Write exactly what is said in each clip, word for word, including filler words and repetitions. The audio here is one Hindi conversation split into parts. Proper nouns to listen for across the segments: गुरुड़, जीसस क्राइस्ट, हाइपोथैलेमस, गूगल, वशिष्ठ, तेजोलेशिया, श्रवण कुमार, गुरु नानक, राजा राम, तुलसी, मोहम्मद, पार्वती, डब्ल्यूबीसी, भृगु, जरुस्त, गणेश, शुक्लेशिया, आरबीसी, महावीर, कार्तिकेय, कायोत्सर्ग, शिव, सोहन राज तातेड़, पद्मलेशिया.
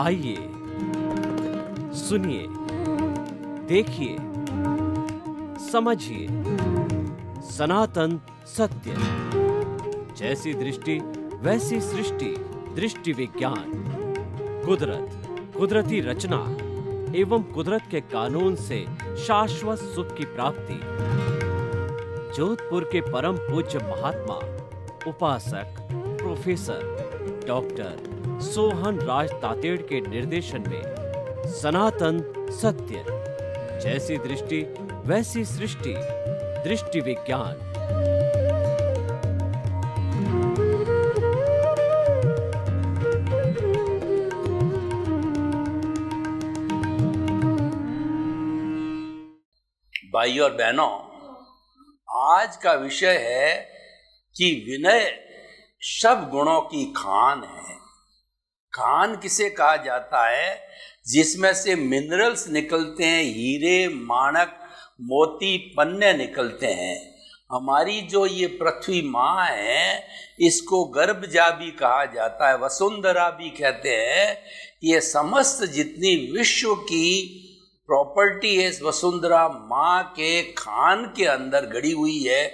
आइए, सुनिए, देखिए, समझिए सनातन सत्य। जैसी दृष्टि वैसी सृष्टि। दृष्टि विज्ञान कुदरत, कुदरती रचना एवं कुदरत के कानून से शाश्वत सुख की प्राप्ति। जोधपुर के परम पूज्य महात्मा उपासक प्रोफेसर डॉक्टर सोहन राज तातेड़ के निर्देशन में सनातन सत्य। जैसी दृष्टि वैसी सृष्टि। दृष्टि विज्ञान। भाई और बहनों, आज का विषय है कि विनय सब गुणों की खान है। खान किसे कहा जाता है? जिसमें से मिनरल्स निकलते हैं, हीरे माणक मोती पन्ने निकलते हैं। हमारी जो ये पृथ्वी माँ है, इसको गर्भजा भी कहा जाता है, वसुंधरा भी कहते हैं। ये समस्त जितनी विश्व की प्रॉपर्टी है, इस वसुंधरा माँ के खान के अंदर गड़ी हुई है,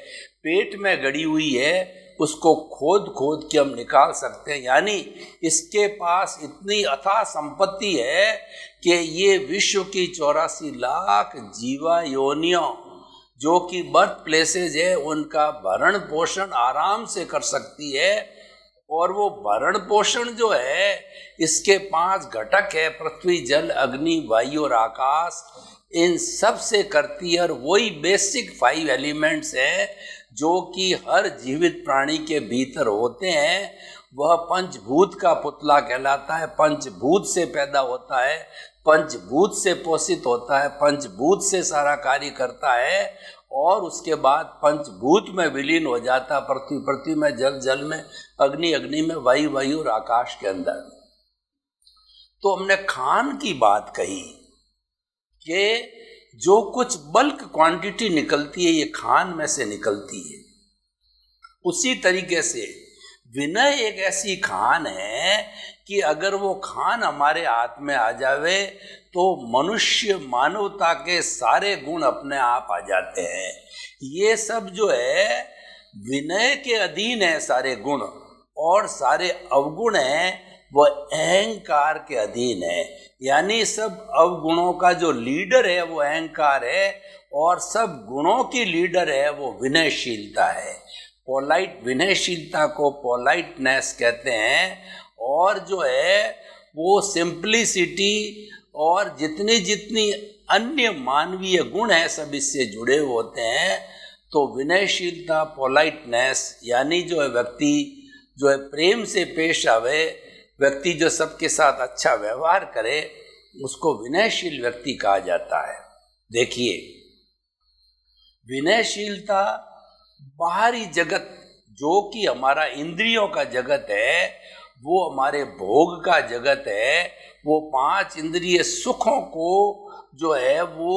पेट में गड़ी हुई है। उसको खोद खोद के हम निकाल सकते हैं। यानी इसके पास इतनी अथाह संपत्ति है कि ये विश्व की चौरासी लाख जीवा योनियों जो कि बर्थ प्लेसेज है, उनका भरण पोषण आराम से कर सकती है। और वो भरण पोषण जो है, इसके पांच घटक है, पृथ्वी जल अग्नि वायु और आकाश, इन सब से करती है। और वही बेसिक फाइव एलिमेंट्स हैं जो कि हर जीवित प्राणी के भीतर होते हैं। वह पंचभूत का पुतला कहलाता है। पंचभूत से पैदा होता है, पंचभूत से पोषित होता है, पंचभूत से सारा कार्य करता है और उसके बाद पंचभूत में विलीन हो जाता। पृथ्वी पृथ्वी में, जल जल में, अग्नि अग्नि में, वायु वायु और आकाश के अंदर। तो हमने खान की बात कही कि जो कुछ बल्क क्वांटिटी निकलती है, ये खान में से निकलती है। उसी तरीके से विनय एक ऐसी खान है कि अगर वो खान हमारे हाथ में आ जावे तो मनुष्य मानवता के सारे गुण अपने आप आ जाते हैं। ये सब जो है विनय के अधीन है, सारे गुण। और सारे अवगुण हैं वह अहंकार के अधीन है। यानी सब अवगुणों का जो लीडर है वो अहंकार है, और सब गुणों की लीडर है वो विनयशीलता है। पोलाइट विनयशीलता को पोलाइटनेस कहते हैं। और जो है वो सिंप्लिसिटी और जितनी जितनी अन्य मानवीय गुण है, सब इससे जुड़े होते हैं। तो विनयशीलता, पोलाइटनेस, यानी जो है व्यक्ति जो है प्रेम से पेश आवे, व्यक्ति जो सबके साथ अच्छा व्यवहार करे, उसको विनयशील व्यक्ति कहा जाता है। देखिए, विनयशीलता बाहरी जगत जो कि हमारा इंद्रियों का जगत है, वो हमारे भोग का जगत है, वो पांच इंद्रिय सुखों को जो है वो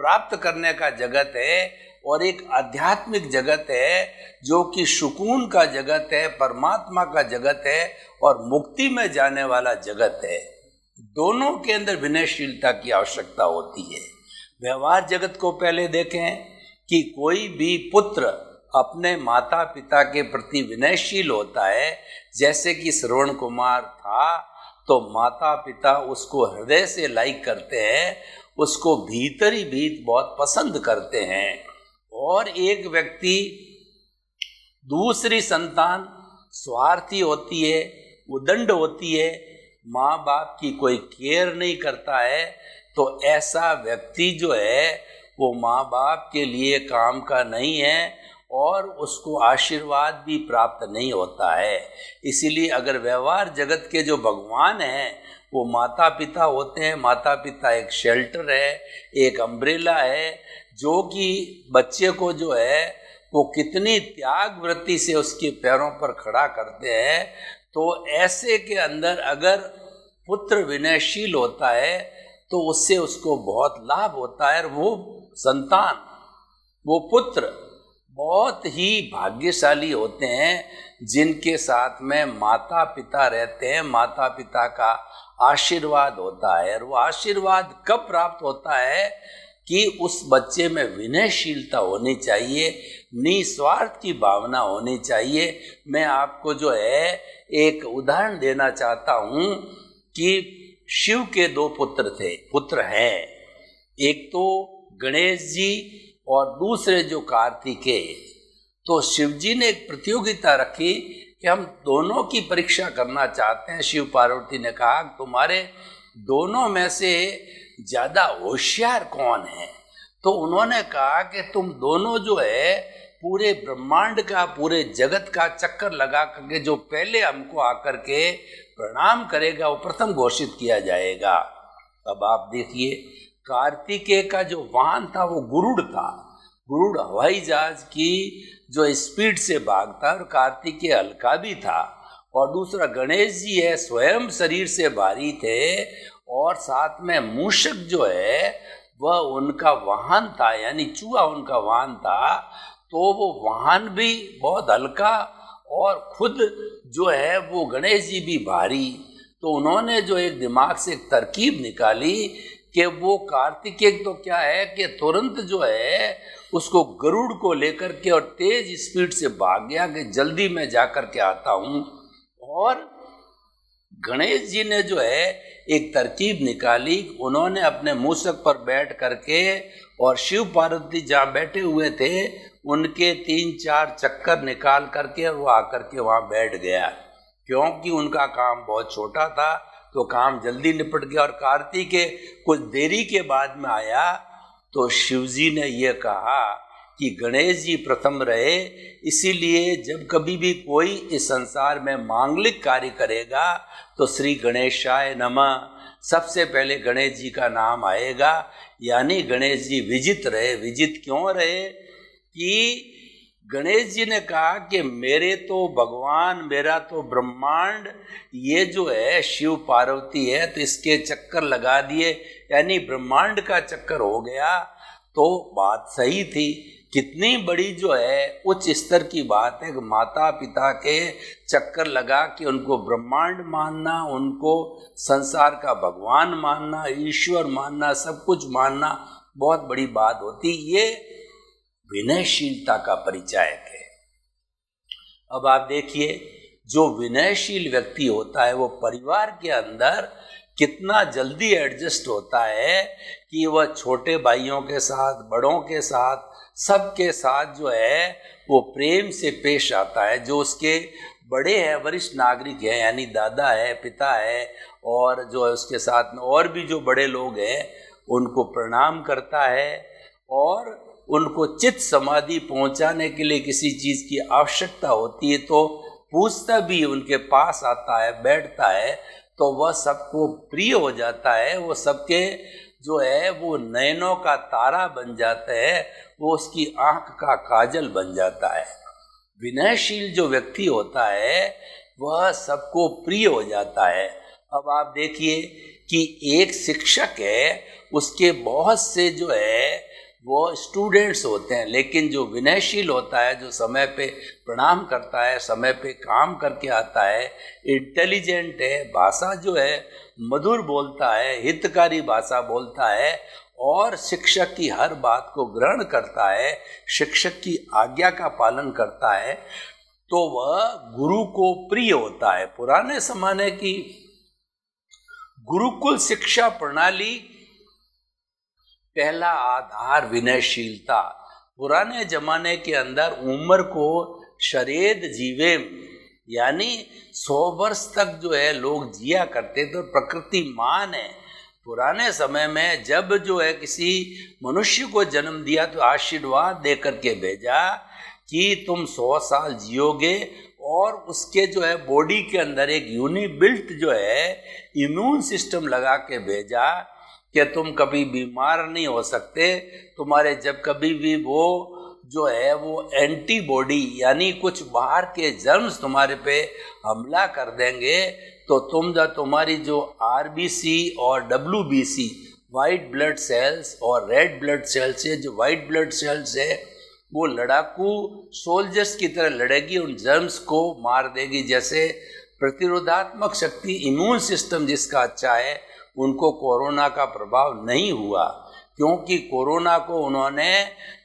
प्राप्त करने का जगत है। और एक आध्यात्मिक जगत है जो कि सुकून का जगत है, परमात्मा का जगत है और मुक्ति में जाने वाला जगत है। दोनों के अंदर विनयशीलता की आवश्यकता होती है। व्यवहार जगत को पहले देखें कि कोई भी पुत्र अपने माता पिता के प्रति विनयशील होता है। जैसे कि श्रवण कुमार था, तो माता पिता उसको हृदय से लाइक करते हैं, उसको भीतर ही भीत बहुत पसंद करते हैं। और एक व्यक्ति, दूसरी संतान स्वार्थी होती है, उदंड होती है, माँ बाप की कोई केयर नहीं करता है, तो ऐसा व्यक्ति जो है वो माँ बाप के लिए काम का नहीं है और उसको आशीर्वाद भी प्राप्त नहीं होता है। इसीलिए अगर व्यवहार जगत के जो भगवान हैं वो माता पिता होते हैं। माता पिता एक शेल्टर है, एक अम्ब्रेला है, जो कि बच्चे को जो है वो कितनी त्याग वृत्ति से उसके पैरों पर खड़ा करते हैं। तो ऐसे के अंदर अगर पुत्र विनयशील होता है तो उससे उसको बहुत लाभ होता है। और वो संतान, वो पुत्र बहुत ही भाग्यशाली होते हैं जिनके साथ में माता पिता रहते हैं, माता पिता का आशीर्वाद होता है। और वो आशीर्वाद कब प्राप्त होता है कि उस बच्चे में विनयशीलता होनी चाहिए, निस्वार्थ की भावना होनी चाहिए। मैं आपको जो है एक उदाहरण देना चाहता हूँ कि शिव के दो पुत्र थे, पुत्र हैं, एक तो गणेश जी और दूसरे जो कार्तिकेय। तो शिव जी ने एक प्रतियोगिता रखी कि हम दोनों की परीक्षा करना चाहते हैं। शिव पार्वती ने कहा तुम्हारे दोनों में से ज़्यादा होशियार कौन है। तो उन्होंने कहा कि तुम दोनों जो है पूरे ब्रह्मांड का, पूरे जगत का चक्कर लगा करके जो पहले हमको आकर के प्रणाम करेगा वो प्रथम घोषित किया जाएगा। अब आप देखिए कार्तिकेय का जो वाहन था वो गुरुड़ था। गुरुड़ हवाई जहाज की जो स्पीड से भागता, और कार्तिकेय हल्का भी था। और दूसरा गणेश जी है, स्वयं शरीर से भारी थे और साथ में मूषक जो है वह उनका वाहन था, यानी चूहा उनका वाहन था। तो वो वाहन भी बहुत हल्का और खुद जो है वो गणेश जी भी भारी। तो उन्होंने जो एक दिमाग से एक तरकीब निकाली कि वो कार्तिकेय तो क्या है कि तुरंत जो है उसको गरुड़ को लेकर के और तेज स्पीड से भाग गया कि जल्दी मैं जाकर के आता हूँ। और गणेश जी ने जो है एक तरकीब निकाली, उन्होंने अपने मूषक पर बैठ करके और शिव पार्वती जहाँ बैठे हुए थे उनके तीन चार चक्कर निकाल करके और वो आकर के वहाँ बैठ गया। क्योंकि उनका काम बहुत छोटा था तो काम जल्दी निपट गया। और कार्तिकेय कुछ देरी के बाद में आया। तो शिव जी ने ये कहा कि गणेश जी प्रथम रहे, इसीलिए जब कभी भी कोई इस संसार में मांगलिक कार्य करेगा तो श्री गणेशाय नमः, सबसे पहले गणेश जी का नाम आएगा। यानी गणेश जी विजित रहे। विजित क्यों रहे कि गणेश जी ने कहा कि मेरे तो भगवान, मेरा तो ब्रह्मांड, ये जो है शिव पार्वती है, तो इसके चक्कर लगा दिए, यानी ब्रह्मांड का चक्कर हो गया। तो बात सही थी। कितनी बड़ी जो है उच्च स्तर की बात है कि माता पिता के चक्कर लगा कि उनको ब्रह्मांड मानना, उनको संसार का भगवान मानना, ईश्वर मानना, सब कुछ मानना बहुत बड़ी बात होती। ये विनयशीलता का परिचायक है। अब आप देखिए जो विनयशील व्यक्ति होता है वो परिवार के अंदर कितना जल्दी एडजस्ट होता है कि वह छोटे भाइयों के साथ, बड़ों के साथ, सबके साथ जो है वो प्रेम से पेश आता है। जो उसके बड़े हैं, वरिष्ठ नागरिक हैं, यानी दादा है, पिता है, और जो है उसके साथ में और भी जो बड़े लोग हैं उनको प्रणाम करता है और उनको चित्त समाधि पहुंचाने के लिए किसी चीज़ की आवश्यकता होती है तो पूछता भी, उनके पास आता है, बैठता है। तो वह सबको प्रिय हो जाता है, वो सबके जो है वो नयनों का तारा बन जाता है, वो उसकी आंख का काजल बन जाता है। विनयशील जो व्यक्ति होता है वह सबको प्रिय हो जाता है। अब आप देखिए कि एक शिक्षक है, उसके बहुत से जो है वो स्टूडेंट्स होते हैं, लेकिन जो विनयशील होता है, जो समय पे प्रणाम करता है, समय पे काम करके आता है, इंटेलिजेंट है, भाषा जो है मधुर बोलता है, हितकारी भाषा बोलता है और शिक्षक की हर बात को ग्रहण करता है, शिक्षक की आज्ञा का पालन करता है, तो वह गुरु को प्रिय होता है। पुराने जमाने की गुरुकुल शिक्षा प्रणाली पहला आधार विनयशीलता। पुराने जमाने के अंदर उम्र को शरेद जीवेम, यानी सौ वर्ष तक जो है लोग जिया करते थे। तो प्रकृति मान है। पुराने समय में जब जो है किसी मनुष्य को जन्म दिया तो आशीर्वाद दे करके भेजा कि तुम सौ साल जियोगे और उसके जो है बॉडी के अंदर एक यूनिबिल्ट जो है इम्यून सिस्टम लगा के भेजा कि तुम कभी बीमार नहीं हो सकते, तुम्हारे जब कभी भी वो जो है वो एंटीबॉडी यानी कुछ बाहर के जर्म्स तुम्हारे पे हमला कर देंगे तो तुम जो तुम्हारी जो आरबीसी और डब्ल्यूबीसी वाइट ब्लड सेल्स और रेड ब्लड सेल्स है, जो वाइट ब्लड सेल्स है वो लड़ाकू सोल्जर्स की तरह लड़ेगी, उन जर्म्स को मार देगी। जैसे प्रतिरोधात्मक शक्ति, इम्यून सिस्टम जिसका अच्छा है, उनको कोरोना का प्रभाव नहीं हुआ, क्योंकि कोरोना को उन्होंने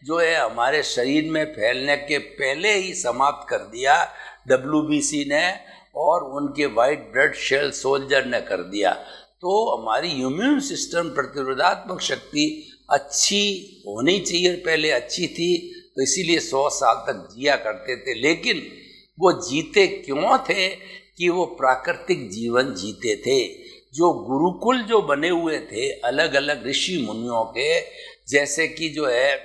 जो है हमारे शरीर में फैलने के पहले ही समाप्त कर दिया डब्ल्यू बी सी ने, और उनके वाइट ब्लड सेल सोल्जर ने कर दिया। तो हमारी इम्यून सिस्टम, प्रतिरोधात्मक शक्ति अच्छी होनी चाहिए, पहले अच्छी थी, तो इसीलिए सौ साल तक जिया करते थे। लेकिन वो जीते क्यों थे? कि वो प्राकृतिक जीवन जीते थे। जो गुरुकुल जो बने हुए थे अलग अलग ऋषि मुनियों के, जैसे कि जो है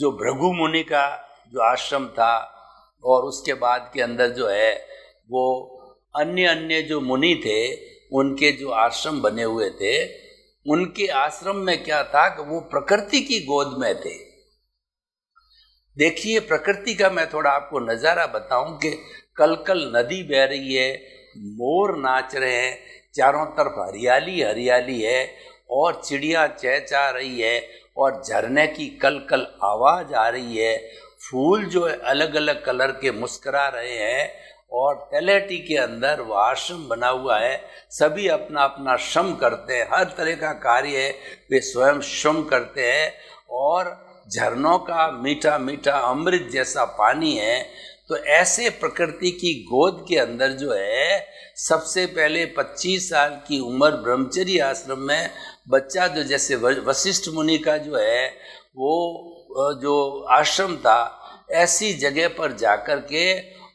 जो भृगु मुनि का जो आश्रम था, और उसके बाद के अंदर जो है वो अन्य अन्य जो मुनि थे उनके जो आश्रम बने हुए थे, उनके आश्रम में क्या था कि वो प्रकृति की गोद में थे। देखिए प्रकृति का मैं थोड़ा आपको नज़ारा बताऊं कि कल कल नदी बह रही है, मोर नाच रहे हैं, चारों तरफ हरियाली हरियाली है, और चिड़िया चहचहा रही है, और झरने की कल कल आवाज़ आ रही है, फूल जो है अलग अलग कलर के मुस्करा रहे हैं, और तलेटी के अंदर वो आश्रम बना हुआ है। सभी अपना अपना श्रम करते हैं, हर तरह का कार्य है, वे स्वयं श्रम करते हैं, और झरनों का मीठा मीठा अमृत जैसा पानी है। तो ऐसे प्रकृति की गोद के अंदर जो है सबसे पहले पच्चीस साल की उम्र ब्रह्मचर्य आश्रम में बच्चा, जो जैसे वशिष्ठ मुनि का जो है वो जो आश्रम था, ऐसी जगह पर जाकर के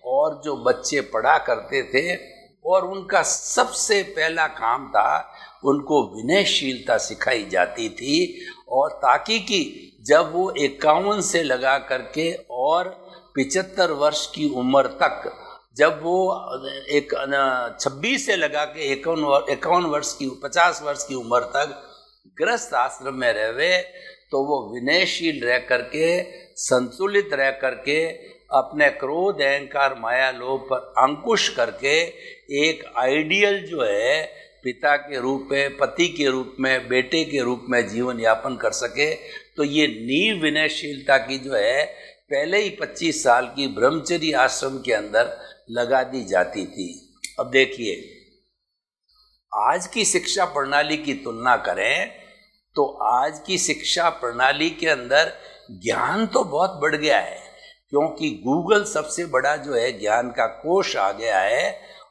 और जो बच्चे पढ़ा करते थे, और उनका सबसे पहला काम था उनको विनयशीलता सिखाई जाती थी, और ताकि कि जब वो इक्यावन से लगा करके और पिचहत्तर वर्ष की उम्र तक, जब वो एक छब्बीस से लगा के इक्यावन वर्ष की पचास वर्ष की उम्र तक गृहस्थ आश्रम में रहे, तो वो विनयशील रह करके, संतुलित रह करके, अपने क्रोध अहंकार माया लोभ पर अंकुश करके एक आइडियल जो है पिता के रूप में, पति के रूप में, बेटे के रूप में जीवन यापन कर सके। तो ये नींव विनयशीलता की जो है पहले ही पच्चीस साल की ब्रह्मचर्य आश्रम के अंदर लगा दी जाती थी। अब देखिए आज की शिक्षा प्रणाली की तुलना करें तो आज की शिक्षा प्रणाली के अंदर ज्ञान तो बहुत बढ़ गया है, क्योंकि गूगल सबसे बड़ा जो है ज्ञान का कोष आ गया है,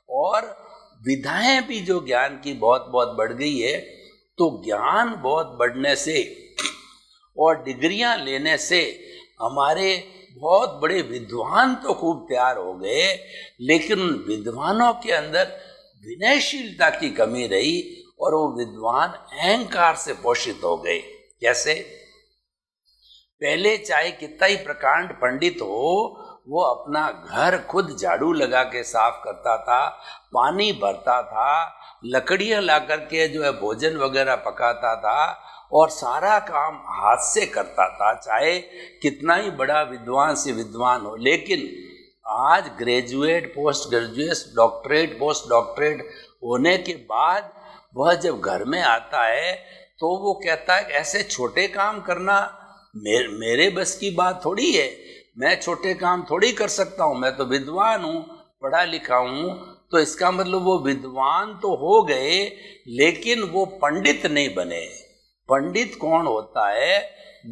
और विधाएं भी जो ज्ञान की बहुत बहुत बढ़ गई है। तो ज्ञान बहुत बढ़ने से और डिग्रियां लेने से हमारे बहुत बड़े विद्वान तो खूब तैयार हो गए, लेकिन उन विद्वानों के अंदर विनयशीलता की कमी रही, और वो विद्वान अहंकार से पोषित हो गए। जैसे पहले चाहे कितना ही प्रकांड पंडित हो, वो अपना घर खुद झाड़ू लगा के साफ करता था, पानी भरता था, लकड़ियां ला करके जो है भोजन वगैरह पकाता था, और सारा काम हाथ से करता था, चाहे कितना ही बड़ा विद्वान से विद्वान हो। लेकिन आज graduate, post graduate, doctorate, post doctorate होने के बाद वह जब घर में आता है तो वो कहता है ऐसे छोटे काम करना मेरे मेरे बस की बात थोड़ी है, मैं छोटे काम थोड़ी कर सकता हूँ, मैं तो विद्वान हूँ, पढ़ा लिखा हूँ। तो इसका मतलब वो विद्वान तो हो गए लेकिन वो पंडित नहीं बने। पंडित कौन होता है?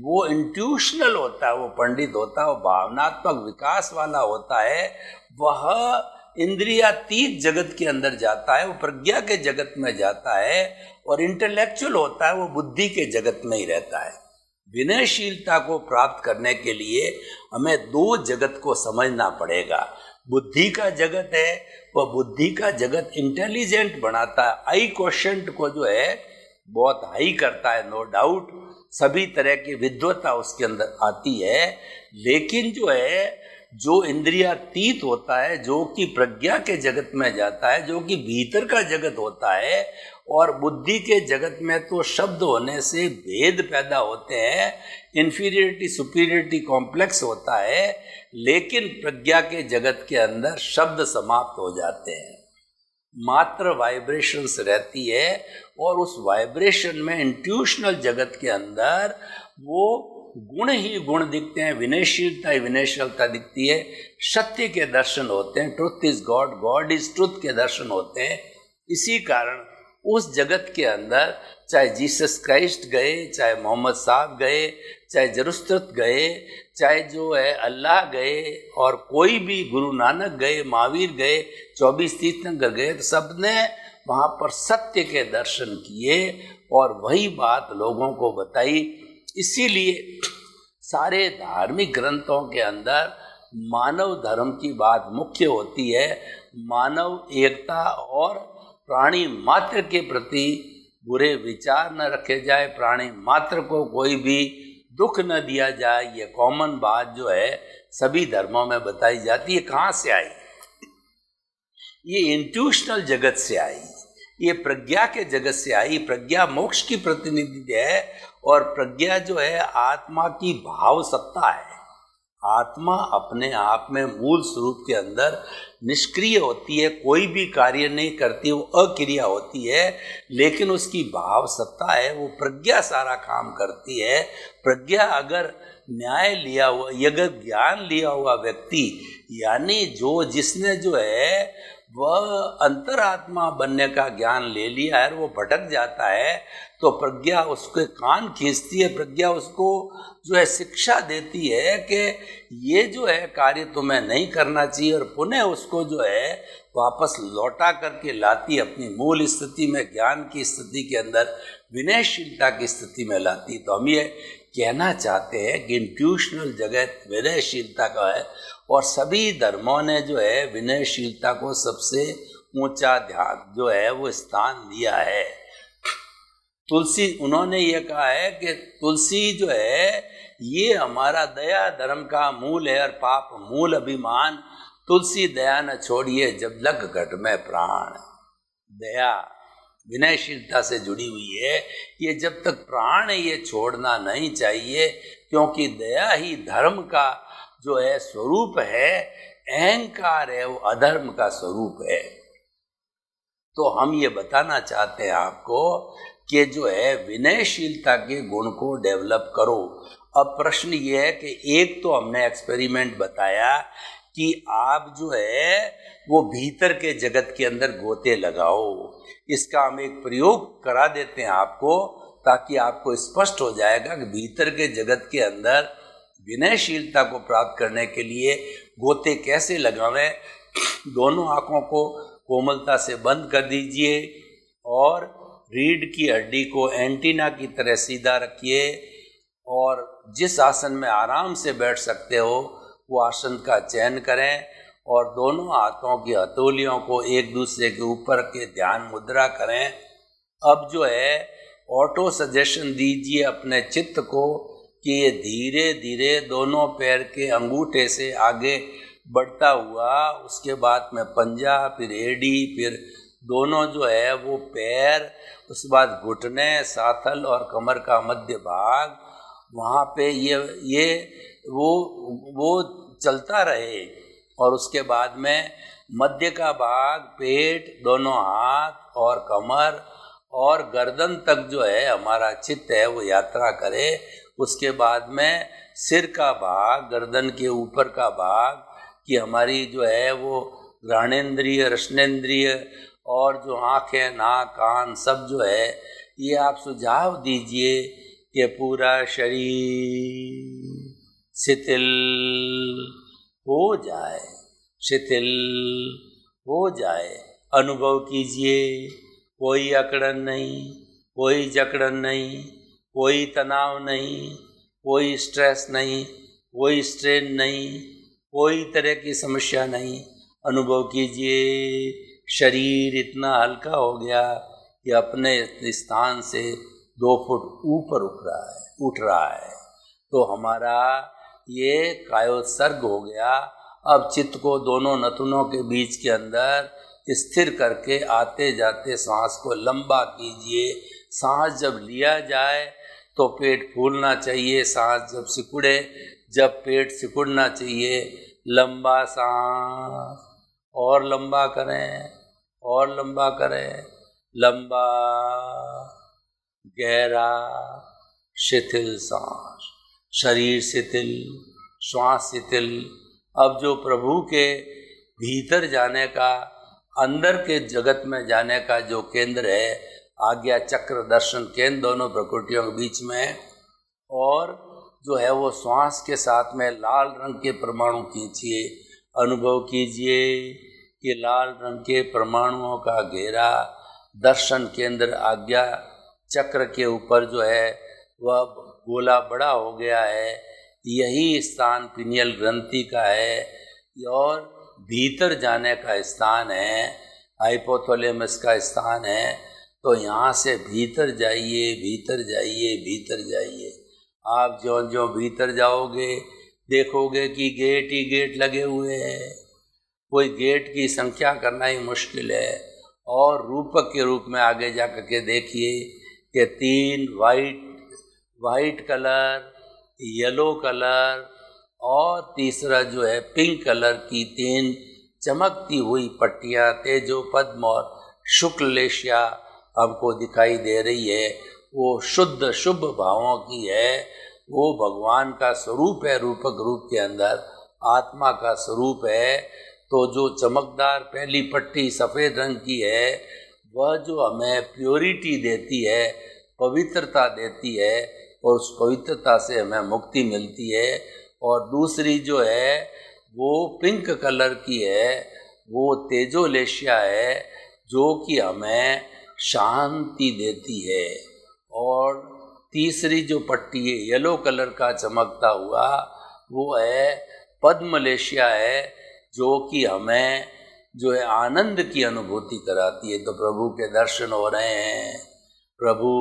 वो इंट्यूशनल होता है, वो पंडित होता है, वो भावनात्मक विकास वाला होता है, वह इंद्रियातीत जगत के अंदर जाता है, वो प्रज्ञा के जगत में जाता है, और इंटेलेक्चुअल होता है, वो बुद्धि के जगत में ही रहता है। विनयशीलता को प्राप्त करने के लिए हमें दो जगत को समझना पड़ेगा। बुद्धि का जगत है, वह बुद्धि का जगत इंटेलिजेंट बनाता है, आई क्वेश्चन को जो है बहुत हाई करता है, नो डाउट, सभी तरह की विद्वता उसके अंदर आती है। लेकिन जो है जो इंद्रियातीत होता है, जो कि प्रज्ञा के जगत में जाता है, जो कि भीतर का जगत होता है, और बुद्धि के जगत में तो शब्द होने से भेद पैदा होते हैं, इन्फीरियरिटी सुपीरियरिटी कॉम्प्लेक्स होता है, लेकिन प्रज्ञा के जगत के अंदर शब्द समाप्त हो जाते हैं, मात्र वाइब्रेशंस रहती है, और उस वाइब्रेशन में इंट्यूशनल जगत के अंदर वो गुण ही गुण दिखते हैं, विनयशीलता ही विनयशीलता दिखती है, सत्य के दर्शन होते हैं, truth is God, God is truth के दर्शन होते हैं। इसी कारण उस जगत के अंदर चाहे जीसस क्राइस्ट गए, चाहे मोहम्मद साहब गए, चाहे जरुस्त गए, चाहे जो है अल्लाह गए, और कोई भी गुरु नानक गए, महावीर गए, चौबीस तीर्थंकर गए, तो सब ने वहाँ पर सत्य के दर्शन किए और वही बात लोगों को बताई। इसीलिए सारे धार्मिक ग्रंथों के अंदर मानव धर्म की बात मुख्य होती है, मानव एकता और प्राणी मात्र के प्रति बुरे विचार न रखे जाए, प्राणी मात्र को कोई भी दुख न दिया जाए, ये कॉमन बात जो है सभी धर्मों में बताई जाती है। कहाँ से आई? ये इंट्यूशनल जगत से आई, ये प्रज्ञा के जगत से आई। प्रज्ञा मोक्ष की प्रतिनिधि है और प्रज्ञा जो है आत्मा की भाव सत्ता है। आत्मा अपने आप में मूल स्वरूप के अंदर निष्क्रिय होती है, कोई भी कार्य नहीं करती, वो अक्रिया होती है, लेकिन उसकी भाव सत्ता है, वो प्रज्ञा सारा काम करती है। प्रज्ञा अगर न्याय लिया हुआ, अगर ज्ञान लिया हुआ व्यक्ति, यानी जो जिसने जो है वह अंतरात्मा बनने का ज्ञान ले लिया है, वो भटक जाता है, तो प्रज्ञा उसके कान खींचती है, प्रज्ञा उसको जो है शिक्षा देती है कि ये जो है कार्य तुम्हें नहीं करना चाहिए, और पुनः उसको जो है वापस लौटा करके लाती है अपनी मूल स्थिति में, ज्ञान की स्थिति के अंदर, विनयशीलता की स्थिति में लाती। तो हम ये कहना चाहते हैं कि इंट्यूशनल जगत विनयशीलता का है, और सभी धर्मों ने जो है विनयशीलता को सबसे ऊंचा ध्यान जो है वो स्थान दिया है। तुलसी, उन्होंने ये कहा है कि तुलसी जो है ये हमारा दया धर्म का मूल है, और पाप मूल अभिमान। तुलसी दया न छोड़िए जब लग घट में प्राण। दया विनयशीलता से जुड़ी हुई है, ये जब तक प्राण ये छोड़ना नहीं चाहिए, क्योंकि दया ही धर्म का जो है स्वरूप है, अहंकार है वो अधर्म का स्वरूप है। तो हम ये बताना चाहते हैं आपको कि जो है विनयशीलता के गुण को डेवलप करो। अब प्रश्न ये है कि एक तो हमने एक्सपेरिमेंट बताया कि आप जो है वो भीतर के जगत के अंदर गोते लगाओ, इसका हम एक प्रयोग करा देते हैं आपको, ताकि आपको स्पष्ट हो जाएगा कि भीतर के जगत के अंदर विनयशीलता को प्राप्त करने के लिए गोते कैसे लगावें। दोनों आँखों को कोमलता से बंद कर दीजिए और रीढ़ की हड्डी को एंटीना की तरह सीधा रखिए, और जिस आसन में आराम से बैठ सकते हो वो आसन का चयन करें, और दोनों हाथों की हथेलियों को एक दूसरे के ऊपर के ध्यान मुद्रा करें। अब जो है ऑटो सजेशन दीजिए अपने चित्त को कि ये धीरे धीरे दोनों पैर के अंगूठे से आगे बढ़ता हुआ, उसके बाद में पंजा, फिर एड़ी, फिर दोनों जो है वो पैर, उसके बाद घुटने, साथल और कमर का मध्य भाग, वहाँ पे ये ये वो वो चलता रहे, और उसके बाद में मध्य का भाग, पेट, दोनों हाथ और कमर और गर्दन तक जो है हमारा चित्त है वो यात्रा करे। उसके बाद में सिर का भाग, गर्दन के ऊपर का भाग कि हमारी जो है वो घ्राणेन्द्रिय, रसनेन्द्रिय और जो आँखें, नाक, कान सब जो है ये आप सुझाव दीजिए कि पूरा शरीर शिथिल हो जाए, शिथिल हो जाए। अनुभव कीजिए, कोई अकड़न नहीं, कोई जकड़न नहीं, कोई तनाव नहीं, कोई स्ट्रेस नहीं, कोई स्ट्रेन नहीं, कोई तरह की समस्या नहीं। अनुभव कीजिए शरीर इतना हल्का हो गया कि अपने स्थान से दो फुट ऊपर उठ रहा है उठ रहा है तो हमारा ये कायोत्सर्ग हो गया। अब चित्त को दोनों नथुनों के बीच के अंदर स्थिर करके आते जाते सांस को लंबा कीजिए। सांस जब लिया जाए तो पेट फूलना चाहिए, सांस जब सिकुड़े, जब पेट सिकुड़ना चाहिए। लंबा सांस और लंबा करें और लंबा करें, लंबा, गहरा, शिथिल सांस, शरीर शिथिल, श्वास शिथिल। अब जो प्रभु के भीतर जाने का, अंदर के जगत में जाने का जो केंद्र है, आज्ञा चक्र दर्शन केंद्र, दोनों प्रकृतियों के बीच में, और जो है वो श्वास के साथ में लाल रंग के परमाणु खींचिए। अनुभव कीजिए कि लाल रंग के परमाणुओं का घेरा दर्शन केंद्र आज्ञा चक्र के ऊपर जो है वह गोला बड़ा हो गया है। यही स्थान पिनियल ग्रंथि का है और भीतर जाने का स्थान है, हाइपोथैलेमस का स्थान है। तो यहाँ से भीतर जाइए, भीतर जाइए, भीतर जाइए। आप जो जो भीतर जाओगे देखोगे कि गेट ही गेट लगे हुए हैं। कोई गेट की संख्या करना ही मुश्किल है। और रूपक के रूप में आगे जा कर के देखिए कि तीन white white colour, yellow colour और तीसरा जो है पिंक कलर की तीन चमकती हुई पट्टियाँ तेजो पद्म और शुक्लेशिया हमको दिखाई दे रही है। वो शुद्ध शुभ भावों की है। वो भगवान का स्वरूप है, रूपक रूप के अंदर आत्मा का स्वरूप है। तो जो चमकदार पहली पट्टी सफ़ेद रंग की है वह जो हमें प्योरिटी देती है, पवित्रता देती है और उस पवित्रता से हमें मुक्ति मिलती है। और दूसरी जो है वो पिंक कलर की है, वो तेजोलेशिया है जो कि हमें शांति देती है। और तीसरी जो पट्टी है येलो कलर का चमकता हुआ वो है पद्मलेशिया है जो कि हमें जो है आनंद की अनुभूति कराती है। तो प्रभु के दर्शन हो रहे हैं। प्रभु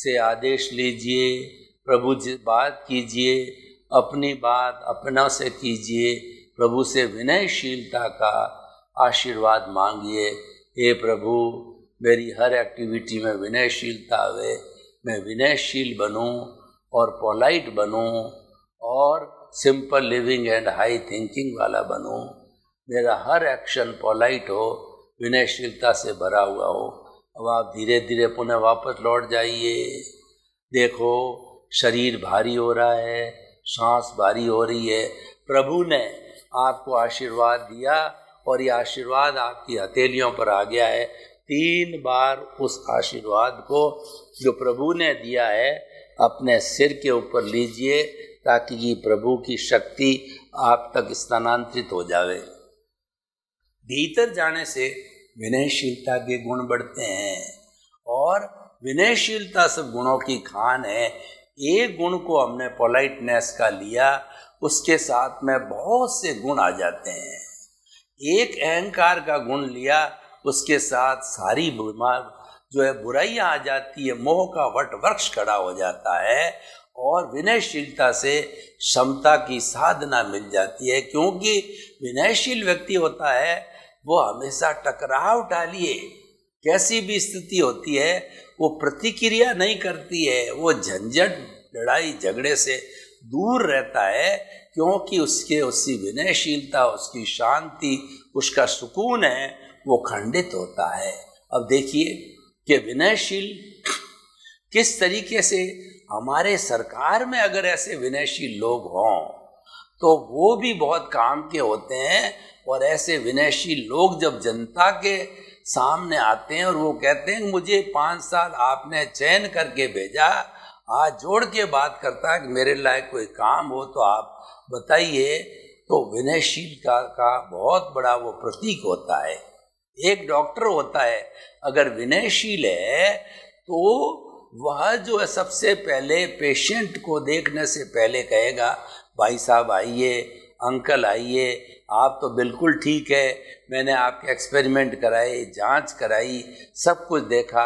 से आदेश लीजिए, प्रभु से बात कीजिए, अपनी बात अपना से कीजिए, प्रभु से विनयशीलता का आशीर्वाद मांगिए। हे प्रभु, मेरी हर एक्टिविटी में विनयशीलता आवे, मैं विनयशील बनूं और पोलाइट बनूं और simple living and high thinking वाला बनूं। मेरा हर एक्शन पोलाइट हो, विनयशीलता से भरा हुआ हो। अब आप धीरे धीरे पुनः वापस लौट जाइए। देखो शरीर भारी हो रहा है, सांस भारी हो रही है। प्रभु ने आपको आशीर्वाद दिया और ये आशीर्वाद आपकी हथेलियों पर आ गया है। तीन बार उस आशीर्वाद को जो प्रभु ने दिया है अपने सिर के ऊपर लीजिए ताकि ये प्रभु की शक्ति आप तक स्थानांतरित हो जावे। भीतर जाने से विनयशीलता के गुण बढ़ते हैं और विनयशीलता सब गुणों की खान है। एक गुण को हमने पोलाइटनेस का लिया, उसके साथ में बहुत से गुण आ जाते हैं। एक अहंकार का गुण लिया, उसके साथ सारी बीमार जो है बुराइयाँ आ जाती है, मोह का वट वृक्ष खड़ा हो जाता है। और विनयशीलता से क्षमता की साधना मिल जाती है, क्योंकि विनयशील व्यक्ति होता है वो हमेशा टकराव टालिए, कैसी भी स्थिति होती है वो प्रतिक्रिया नहीं करती है, वो झंझट लड़ाई झगड़े से दूर रहता है, क्योंकि उसके उसकी विनयशीलता, उसकी शांति, उसका सुकून है वो खंडित होता है। अब देखिए कि विनयशील किस तरीके से हमारे सरकार में अगर ऐसे विनयशील लोग हों तो वो भी बहुत काम के होते हैं। और ऐसे विनयशील लोग जब जनता के सामने आते हैं और वो कहते हैं मुझे पाँच साल आपने चयन करके भेजा, हाथ जोड़ के बात करता है कि मेरे लायक कोई काम हो तो आप बताइए। तो विनयशील का, का बहुत बड़ा वो प्रतीक होता है। एक डॉक्टर होता है अगर विनयशील है तो वह जो है सबसे पहले पेशेंट को देखने से पहले कहेगा भाई साहब आइए, अंकल आइए, आप तो बिल्कुल ठीक है, मैंने आपके एक्सपेरिमेंट कराए, जांच कराई, सब कुछ देखा,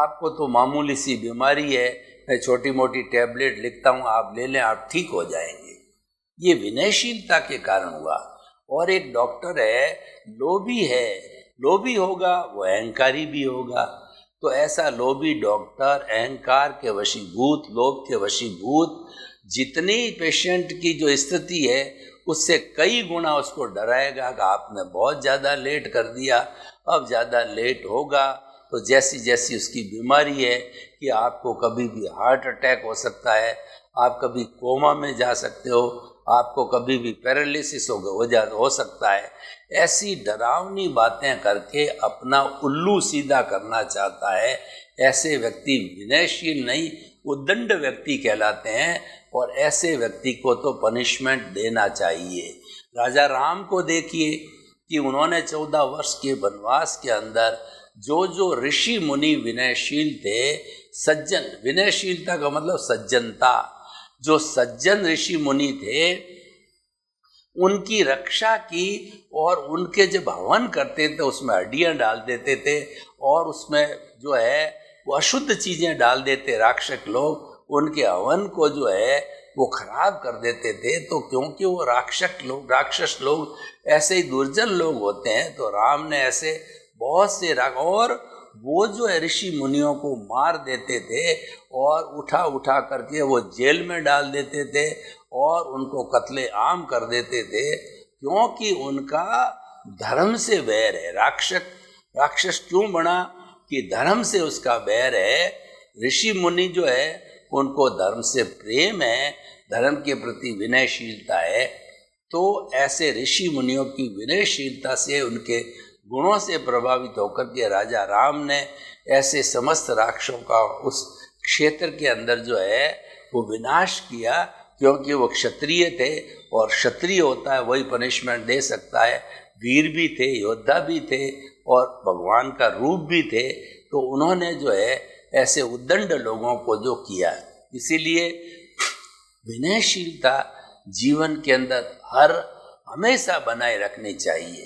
आपको तो मामूली सी बीमारी है, मैं छोटी मोटी टैबलेट लिखता हूँ, आप ले लें, आप ठीक हो जाएंगे। ये विनयशीलता के कारण हुआ। और एक डॉक्टर है लोभी है, लोभी होगा वो अहंकारी भी होगा। तो ऐसा लोभी डॉक्टर, अहंकार के वशीभूत, लोभ के वशीभूत, जितनी पेशेंट की जो स्थिति है उससे कई गुना उसको डराएगा कि आपने बहुत ज़्यादा लेट कर दिया, अब ज़्यादा लेट होगा। तो जैसी जैसी उसकी बीमारी है कि आपको कभी भी हार्ट अटैक हो सकता है, आप कभी कोमा में जा सकते हो, आपको कभी भी पैरालिसिस हो हो जा हो सकता है। ऐसी डरावनी बातें करके अपना उल्लू सीधा करना चाहता है। ऐसे व्यक्ति विनयशील नहीं, उद्दंड व्यक्ति कहलाते हैं, और ऐसे व्यक्ति को तो पनिशमेंट देना चाहिए। राजा राम को देखिए कि उन्होंने चौदह वर्ष के वनवास के अंदर जो जो ऋषि मुनि विनयशील थे, सज्जन, विनयशीलता का मतलब सज्जनता, जो सज्जन ऋषि मुनि थे उनकी रक्षा की, और उनके जब हवन करते थे उसमें हड्डियाँ डाल देते थे और उसमें जो है वो अशुद्ध चीज़ें डाल देते, राक्षस लोग उनके हवन को जो है वो खराब कर देते थे। तो क्योंकि वो राक्षस लोग राक्षस लोग ऐसे ही दुर्जन लोग होते हैं, तो राम ने ऐसे बहुत से राग, और वो जो है ऋषि मुनियों को मार देते थे और उठा उठा करके वो जेल में डाल देते थे और उनको कत्ले आम कर देते थे, क्योंकि उनका धर्म से बैर है। राक्षस राक्षस क्यों बना कि धर्म से उसका बैर है। ऋषि मुनि जो है उनको धर्म से प्रेम है, धर्म के प्रति विनयशीलता है। तो ऐसे ऋषि मुनियों की विनयशीलता से, उनके गुणों से प्रभावित होकर के राजा राम ने ऐसे समस्त राक्षसों का उस क्षेत्र के अंदर जो है वो विनाश किया, क्योंकि वो क्षत्रिय थे, और क्षत्रिय होता है वही पनिशमेंट दे सकता है। वीर भी थे, योद्धा भी थे, और भगवान का रूप भी थे। तो उन्होंने जो है ऐसे उद्दंड लोगों को जो किया। इसीलिए विनयशीलता जीवन के अंदर हर हमेशा बनाए रखनी चाहिए।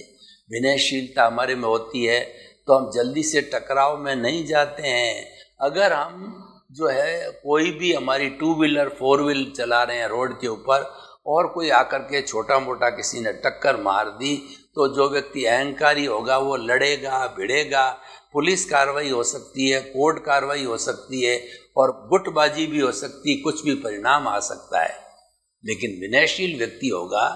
विनयशीलता हमारे में होती है तो हम जल्दी से टकराव में नहीं जाते हैं। अगर हम जो है कोई भी हमारी टू व्हीलर फोर व्हीलर चला रहे हैं रोड के ऊपर, और कोई आकर के छोटा मोटा किसी ने टक्कर मार दी, तो जो व्यक्ति अहंकारी होगा वो लड़ेगा, भिड़ेगा, पुलिस कार्रवाई हो सकती है, कोर्ट कार्रवाई हो सकती है, और गुटबाजी भी हो सकती, कुछ भी परिणाम आ सकता है। लेकिन विनयशील व्यक्ति होगा,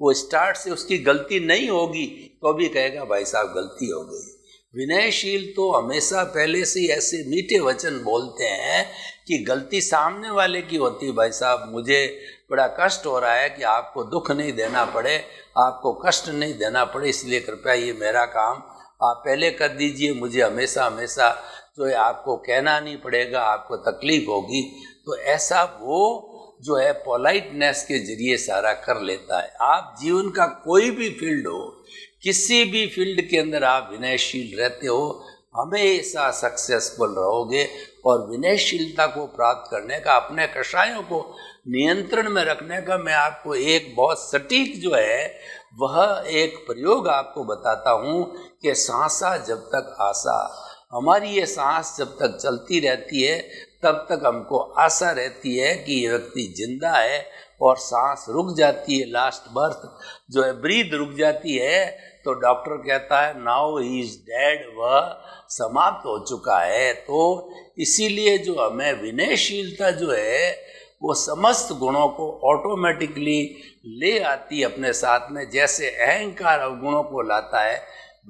वो स्टार्ट से उसकी गलती नहीं होगी तो भी कहेगा भाई साहब गलती हो गई। विनयशील तो हमेशा पहले से ही ऐसे मीठे वचन बोलते हैं कि गलती सामने वाले की होती है। भाई साहब मुझे बड़ा कष्ट हो रहा है कि आपको दुख नहीं देना पड़े, आपको कष्ट नहीं देना पड़े, इसलिए कृपया ये मेरा काम आप पहले कर दीजिए। मुझे हमेशा हमेशा जो है आपको कहना नहीं पड़ेगा, आपको तकलीफ होगी। तो ऐसा वो जो है पोलाइटनेस के जरिए सारा कर लेता है। आप जीवन का कोई भी फील्ड हो, किसी भी फील्ड के अंदर आप विनयशील रहते हो, हमेशा सक्सेसफुल रहोगे। और विनयशीलता को प्राप्त करने का, अपने कषायों को नियंत्रण में रखने का, मैं आपको एक बहुत सटीक जो है वह एक प्रयोग आपको बताता हूँ कि सांसा जब तक आशा, हमारी ये सांस जब तक चलती रहती है तब तक हमको आशा रहती है कि ये व्यक्ति जिंदा है, और सांस रुक जाती है, लास्ट बर्थ जो है ब्रीद रुक जाती है, तो डॉक्टर कहता है नाउ ही इज डेड, वह समाप्त हो चुका है। तो इसीलिए जो हमें विनयशीलता जो है वो समस्त गुणों को ऑटोमेटिकली ले आती है अपने साथ में। जैसे अहंकार अवगुणों को लाता है,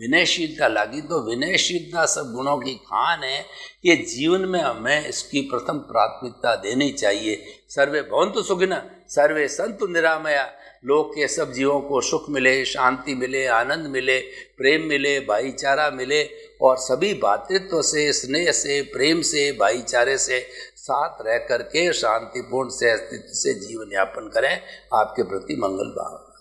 विनयशीलता लागी। तो विनयशीलता सब गुणों की खान है। ये जीवन में हमें इसकी प्रथम प्राथमिकता देनी चाहिए। सर्वे भवन्तु सुखिनः, सर्वे सन्तु निरामया। लोक के सब जीवों को सुख मिले, शांति मिले, आनंद मिले, प्रेम मिले, भाईचारा मिले, और सभी भातृत्व से, स्नेह से, प्रेम से, भाईचारे से साथ रह करके शांतिपूर्ण से अस्तित्व से जीवन यापन करें। आपके प्रति मंगल भाव।